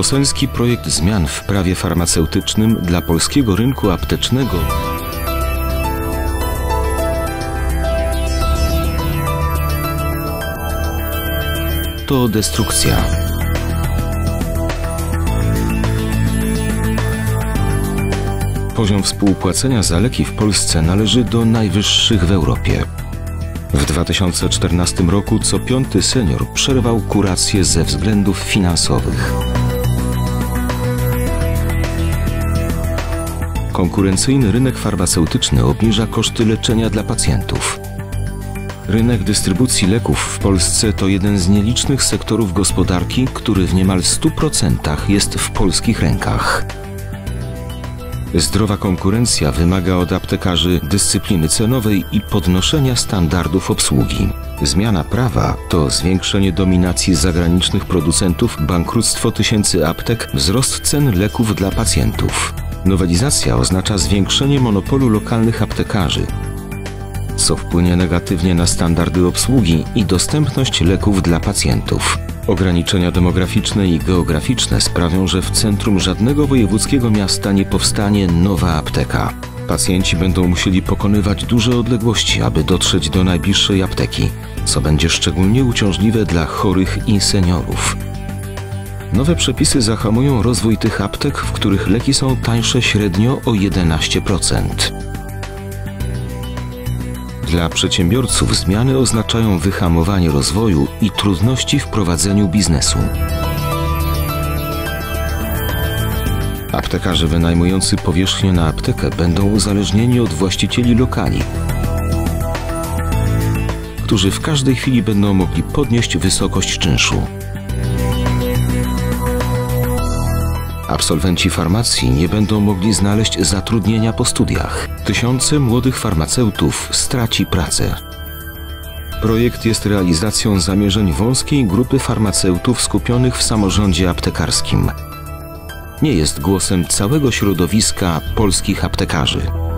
poselski projekt zmian w prawie farmaceutycznym dla polskiego rynku aptecznego. To destrukcja. Poziom współpłacenia za leki w Polsce należy do najwyższych w Europie. W 2014 roku co piąty senior przerwał kurację ze względów finansowych. Konkurencyjny rynek farmaceutyczny obniża koszty leczenia dla pacjentów. Rynek dystrybucji leków w Polsce to jeden z nielicznych sektorów gospodarki, który w niemal 100% jest w polskich rękach. Zdrowa konkurencja wymaga od aptekarzy dyscypliny cenowej i podnoszenia standardów obsługi. Zmiana prawa to zwiększenie dominacji zagranicznych producentów, bankructwo tysięcy aptek, wzrost cen leków dla pacjentów. Nowelizacja oznacza zwiększenie monopolu lokalnych aptekarzy, co wpłynie negatywnie na standardy obsługi i dostępność leków dla pacjentów. Ograniczenia demograficzne i geograficzne sprawią, że w centrum żadnego wojewódzkiego miasta nie powstanie nowa apteka. Pacjenci będą musieli pokonywać duże odległości, aby dotrzeć do najbliższej apteki, co będzie szczególnie uciążliwe dla chorych i seniorów. Nowe przepisy zahamują rozwój tych aptek, w których leki są tańsze średnio o 11%. Dla przedsiębiorców zmiany oznaczają wyhamowanie rozwoju i trudności w prowadzeniu biznesu. Aptekarze wynajmujący powierzchnię na aptekę będą uzależnieni od właścicieli lokali, którzy w każdej chwili będą mogli podnieść wysokość czynszu. Absolwenci farmacji nie będą mogli znaleźć zatrudnienia po studiach. Tysiące młodych farmaceutów straci pracę. Projekt jest realizacją zamierzeń wąskiej grupy farmaceutów skupionych w samorządzie aptekarskim. Nie jest głosem całego środowiska polskich aptekarzy.